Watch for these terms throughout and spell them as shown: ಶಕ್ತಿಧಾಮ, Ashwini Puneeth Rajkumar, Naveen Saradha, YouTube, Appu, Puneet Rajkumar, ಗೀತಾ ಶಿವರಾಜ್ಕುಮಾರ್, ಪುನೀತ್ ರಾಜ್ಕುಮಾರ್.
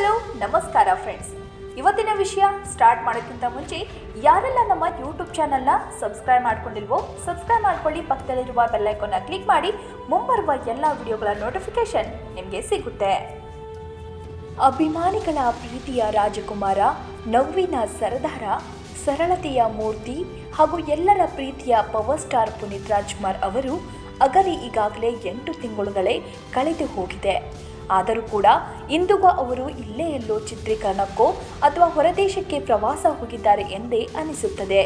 hello ನಮಸ್ಕಾರ friends ಇವತ್ತಿನ ವಿಷಯ ಸ್ಟಾರ್ಟ್ ಮಾಡೋಕ್ಕಿಂತ ಮುಂಚೆ ಯಾರೆಲ್ಲ ನಮ್ಮ YouTube ಚಾನೆಲ್ ನ ಸಬ್ಸ್ಕ್ರೈಬ್ ಮಾಡ್ಕೊಂಡಿಲ್ವೋ ಸಬ್ಸ್ಕ್ರೈಬ್ ಮಾಡ್ಕೊಳ್ಳಿ ಪಕ್ಕದಲ್ಲಿರುವ ಬೆಲ್ ಐಕಾನ್ ಅನ್ನು ಕ್ಲಿಕ್ ಮಾಡಿ ಮುಂಬರುವ ಎಲ್ಲ ವಿಡಿಯೋಗಳ ನೋಟಿಫಿಕೇಶನ್ ನಿಮಗೆ ಸಿಗುತ್ತೆ ಅಭಿಮಾನಿಗಳ ಪ್ರೀತಿಯ ರಾಜಕುಮಾರ ನವೀನ ಸರದಾರ ಸರಳತೆಯ ಮೂರ್ತಿ ಹಾಗೂ ಎಲ್ಲರ ಪ್ರೀತಿಯ ಪವರ್ ಸ್ಟಾರ್ ಪುನೀತ್ ರಾಜ್ಕುಮಾರ್ ಅವರು ಅಗಲಿ ಈಗಾಗಲೇ 8 ತಿಂಗಳುಗಳೇ ಕಳೆದು ಹೋಗಿದೆ ಆದರೂ ಕೂಡ ಇಂದುಗೂ ಅವರು ಇಲ್ಲೇ ಎಲ್ಲೋ ಚಿತ್ರೀಕರಣಕ್ಕೋ ಅಥವಾ ಹೊರದೇಶಕ್ಕೆ ಪ್ರವಾಸ ಹೋಗಿದ್ದಾರೆ ಎಂದೇ ಅನಿಸುತ್ತದೆ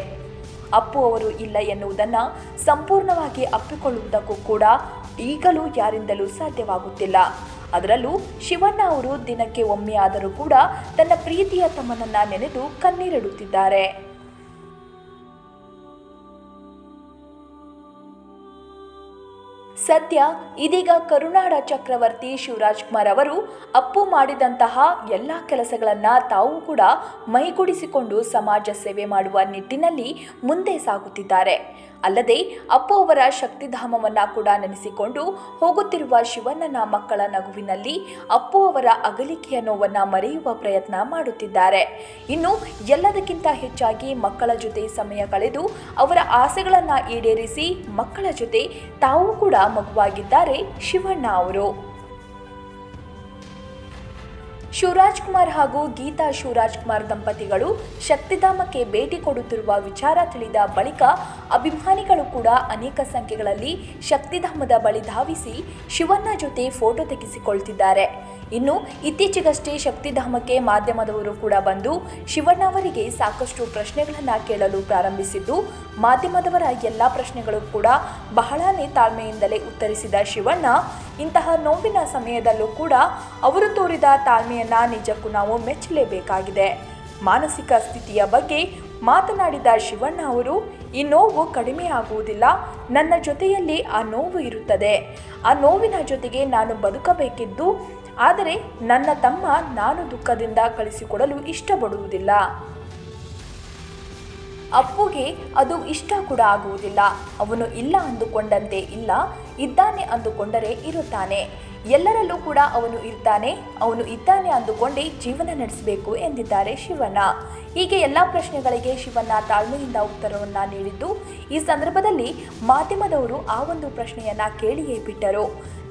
ಅಪ್ಪು ಅವರು ಇಲ್ಲ ಎನ್ನುವುದನ್ನು ಸಂಪೂರ್ಣವಾಗಿ ಅಪ್ಪಿಕೊಳ್ಳುವುದಕ್ಕೂ ಕೂಡ ಈಗಲೂ ಯಾರಿಂದಲೂ ಸಾಧ್ಯವಾಗುತ್ತಿಲ್ಲ ಅದರಲ್ಲೂ ಶಿವಣ್ಣ ಅವರು ದಿನಕ್ಕೆ ಒಮ್ಮೆ ಆದರೂ ಕೂಡ ತನ್ನ ಪ್ರೀತಿಯ ತಮ್ಮನನ್ನು ನೆನೆದು ಕಣ್ಣೀರಿಡುತ್ತಿದ್ದಾರೆ ಸದ್ಯ ಇದೀಗ ಕರುನಾಡ ಚಕ್ರವರ್ತಿ ಶಿವರಾಜ್ಕುಮಾರ್ ಅವರು ಅಪ್ಪು ಮಾಡಿದಂತಹ ಎಲ್ಲ ಕೆಲಸಗಳನ್ನು ತಾವು ಕೂಡ ಮೈಗೂಡಿಸಿಕೊಂಡು ಸಮಾಜ ಸೇವೆ ಮಾಡುವ ನಿಟ್ಟಿನಲ್ಲಿ ಮುಂದೆ ಸಾಗುತ್ತಿದ್ದಾರೆ ಅಲ್ಲದೆ ಅಪ್ಪು ಅವರ ಶಕ್ತಿಧಾಮವನ್ನು ಕೂಡ ನೆನೆಸಿಕೊಂಡು ಹೋಗುತ್ತಿರುವ ಶಿವಣ್ಣನ ಮಕ್ಕಳ ನಗುವಿನಲ್ಲಿ ಅಪ್ಪು ಅವರ ಅಗಲಿಕೆಯ ನೋವನ್ನು ಮರೆಯುವ ಪ್ರಯತ್ನ ಮಾಡುತ್ತಿದ್ದಾರೆ ಇನ್ನು ಎಲ್ಲದಕ್ಕಿಂತ ಹೆಚ್ಚಾಗಿ ಮಕ್ಕಳ ಜೊತೆ ಸಮಯ ಕಳೆದು ಅವರ ಆಸೆಗಳನ್ನು ಈಡೇರಿಸಿ ಮಕ್ಕಳ ಜೊತೆ ತಾವು ಕೂಡ ಮಗುವಾಗಿದ್ದಾರೆ ಶಿವಣ್ಣ ಅವರು ಶಿವರಾಜ್ಕುಮಾರ್ ಹಾಗೂ ಗೀತಾ ಶಿವರಾಜ್ಕುಮಾರ್ ದಂಪತಿಗಳು ಶಕ್ತಿಧಾಮಕ್ಕೆ ಭೇಟಿ ಕೊಡುತ್ತಿರುವ ವಿಚಾರ ತಿಳಿದ ಬಳಿಕ ಅಭಿಮಾನಿಗಳು ಕೂಡ ಅನೇಕ ಸಂಖ್ಯೆಗಳಲ್ಲಿ ಶಕ್ತಿಧಾಮದ ಬಳಿ ಧಾವಿಸಿ ಶಿವಣ್ಣ ಜೊತೆ ಫೋಟೋ ತೆಗೆಸಿಕೊಳ್ಳುತ್ತಿದ್ದಾರೆ ಇನ್ನು ಇತ್ತೀಚೆಗಷ್ಟೇ ಶಕ್ತಿಧಾಮಕ್ಕೆ ಮಾಧ್ಯಮದವರು ಕೂಡ ಬಂದು ಶಿವಣ್ಣ ಅವರಿಗೆ ಸಾಕಷ್ಟು ಪ್ರಶ್ನೆಗಳನ್ನು ಕೇಳಲು ಪ್ರಾರಂಭಿಸಿದ್ದು ಮಾಧ್ಯಮದವರ ಎಲ್ಲ ಪ್ರಶ್ನೆಗಳು ಕೂಡ ಬಹಳನೇ ತಾಳ್ಮೆಯಿಂದಲೇ ಉತ್ತರಿಸಿದ ಶಿವಣ್ಣ ಇಂತಹ ನೋವಿನ ಸಮಯದಲ್ಲೂ ಕೂಡ ಅವರು ತೋರಿದ ತಾಳ್ಮೆಯನ್ನು ನಿಜಕ್ಕೂ ನಾವು ಮೆಚ್ಚಲೇಬೇಕಾಗಿದೆ ಮಾನಸಿಕ ಸ್ಥಿತಿಯ ಬಗ್ಗೆ ಮಾತನಾಡಿದ ಶಿವಣ್ಣ ಅವರು ಈ ನೋವು ಕಡಿಮೆ ಆಗುವುದಿಲ್ಲ ನನ್ನ ಜೊತೆಯಲ್ಲಿ ಆ ನೋವು ಇರುತ್ತದೆ ಆ ನೋವಿನ ಜೊತೆಗೆ ನಾನು ಬದುಕಬೇಕಿದ್ದು ಆದರೆ ನನ್ನ ತಮ್ಮ ನಾನು ದುಃಖದಿಂದ ಕಳಿಸಿಕೊಡಲು ಇಷ್ಟಪಡುವುದಿಲ್ಲ ಅಪ್ಪುಗೆ ಅದು ಇಷ್ಟ ಕೂಡ ಆಗುವುದಿಲ್ಲ ಅವನು ಇಲ್ಲ ಅಂದುಕೊಂಡಂತೆ ಇಲ್ಲ ಇದ್ದಾನೆ ಅಂದುಕೊಂಡರೆ ಇರುತ್ತಾನೆ ಎಲ್ಲರಲ್ಲೂ ಕೂಡ ಅವನು ಇದ್ದಾನೆ ಅಂದುಕೊಂಡೇ ಜೀವನ ನಡೆಸಬೇಕು ಎಂದಿದ್ದಾರೆ ಶಿವಣ್ಣ ಹೀಗೆ ಎಲ್ಲ ಪ್ರಶ್ನೆಗಳಿಗೆ ಶಿವಣ್ಣ ತಾಳ್ಮೆಯಿಂದ ಉತ್ತರವನ್ನು ನೀಡಿದ್ದು ಈ ಸಂದರ್ಭದಲ್ಲಿ ಮಾಧ್ಯಮದವರು ಆ ಒಂದು ಪ್ರಶ್ನೆಯನ್ನು ಕೇಳಿಯೇ ಬಿಟ್ಟರು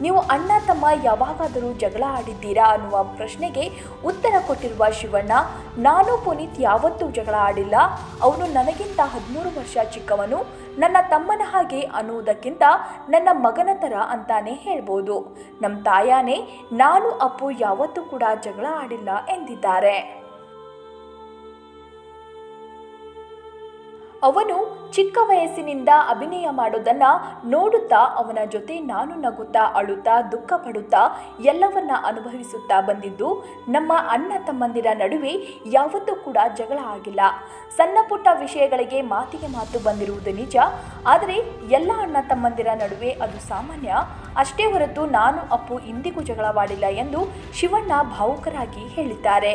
ನೀವು ಅಣ್ಣ ತಮ್ಮ ಯಾವಾಗಾದರೂ ಜಗಳ ಆಡಿದ್ದೀರಾ ಅನ್ನುವ ಪ್ರಶ್ನೆಗೆ ಉತ್ತರ ಕೊಟ್ಟಿರುವ ಶಿವಣ್ಣ ನಾನು ಪುನೀತ್ ಯಾವತ್ತೂ ಜಗಳ ಆಡಿಲ್ಲ ಅವನು ನನಗಿಂತ 13 ವರ್ಷ ಚಿಕ್ಕವನು ನನ್ನ ತಮ್ಮನ ಹಾಗೆ ಅನ್ನುವುದಕ್ಕಿಂತ ನನ್ನ ಮಗನ ಥರ ಅಂತಾನೆ ಹೇಳ್ಬೋದು ನಮ್ಮ ತಾಯಾನೇ ನಾನು ಅಪ್ಪು ಯಾವತ್ತೂ ಕೂಡ ಜಗಳ ಆಡಿಲ್ಲ ಎಂದಿದ್ದಾರೆ ಅವನು ಚಿಕ್ಕ ವಯಸ್ಸಿನಿಂದ ಅಭಿನಯ ಮಾಡೋದನ್ನು ನೋಡುತ್ತಾ ಅವನ ಜೊತೆ ನಾನು ನಗುತ್ತಾ ಅಳುತ್ತಾ ದುಃಖ ಪಡುತ್ತಾ ಎಲ್ಲವನ್ನ ಅನುಭವಿಸುತ್ತಾ ಬಂದಿದ್ದು ನಮ್ಮ ಅಣ್ಣ ತಮ್ಮಂದಿರ ನಡುವೆ ಯಾವತ್ತೂ ಕೂಡ ಜಗಳ ಆಗಿಲ್ಲ ಸಣ್ಣ ಪುಟ್ಟ ವಿಷಯಗಳಿಗೆ ಮಾತಿಗೆ ಮಾತು ಬಂದಿರುವುದು ನಿಜ ಆದರೆ ಎಲ್ಲ ಅಣ್ಣ ತಮ್ಮಂದಿರ ನಡುವೆ ಅದು ಸಾಮಾನ್ಯ ಅಷ್ಟೇ ಹೊರತು ನಾನು ಅಪ್ಪು ಇಂದಿಗೂ ಜಗಳವಾಡಿಲ್ಲ ಎಂದು ಶಿವಣ್ಣ ಭಾವುಕರಾಗಿ ಹೇಳಿದ್ದಾರೆ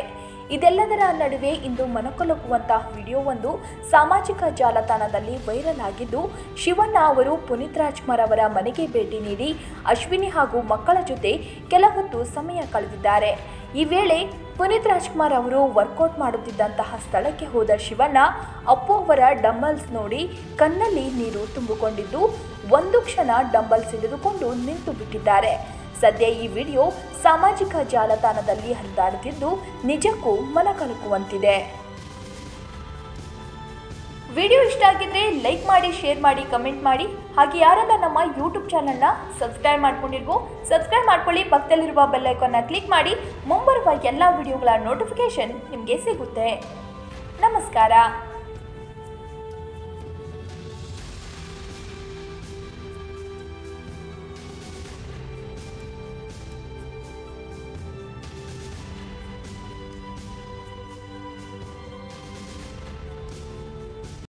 ಇದೆಲ್ಲದರ ನಡುವೆ ಇಂದು ಮನಕೊಲುಕುವಂತಹ ವಿಡಿಯೋ ಒಂದು ಸಾಮಾಜಿಕ ಜಾಲತಾಣದಲ್ಲಿ ವೈರಲ್ ಆಗಿದ್ದು ಶಿವಣ್ಣ ಅವರು ಪುನೀತ್ ರಾಜ್ಕುಮಾರ್ ಅವರ ಮನೆಗೆ ಭೇಟಿ ನೀಡಿ ಅಶ್ವಿನಿ ಹಾಗೂ ಮಕ್ಕಳ ಜೊತೆ ಕೆಲ ಹೊತ್ತು ಸಮಯ ಕಳೆದಿದ್ದಾರೆ ಈ ವೇಳೆ ಪುನೀತ್ ರಾಜ್ಕುಮಾರ್ ಅವರು ವರ್ಕೌಟ್ ಮಾಡುತ್ತಿದ್ದಂತಹ ಸ್ಥಳಕ್ಕೆ ಹೋದ ಶಿವಣ್ಣ ಅಪ್ಪು ಅವರ ಡಂಬಲ್ಸ್ ನೋಡಿ ಕಣ್ಣಲ್ಲಿ ನೀರು ತುಂಬಿಕೊಂಡಿದ್ದು ಒಂದು ಕ್ಷಣ ಡಂಬಲ್ಸ್ ಹಿಡಿದುಕೊಂಡು ನಿಂತು ಬಿಟ್ಟಿದ್ದಾರೆ ಸದ್ಯ ಈ ವಿಡಿಯೋ ಸಾಮಾಜಿಕ ಜಾಲತಾಣದಲ್ಲಿ ಹರಿದಾಡುತ್ತಿದ್ದು ನಿಜಕ್ಕೂ ಮನಕಲುಕುವಂತಿದೆ ವಿಡಿಯೋ ಇಷ್ಟ ಆಗಿದ್ರೆ ಲೈಕ್ ಮಾಡಿ ಶೇರ್ ಮಾಡಿ ಕಮೆಂಟ್ ಮಾಡಿ ಹಾಗೆ ಯಾರೆಲ್ಲ ನಮ್ಮ YouTube ಚಾನಲ್ನ ಸಬ್ಸ್ಕ್ರೈಬ್ ಮಾಡ್ಕೊಂಡಿಲ್ವೋ ಸಬ್ಸ್ಕ್ರೈಬ್ ಮಾಡ್ಕೊಳ್ಳಿ ಪಕ್ಕದಲ್ಲಿರುವ ಬೆಲ್ ಐಕಾನ್ನ ಕ್ಲಿಕ್ ಮಾಡಿ ಮುಂಬರುವ ಎಲ್ಲ ವಿಡಿಯೋಗಳ ನೋಟಿಫಿಕೇಶನ್ ನಿಮಗೆ ಸಿಗುತ್ತೆ ನಮಸ್ಕಾರ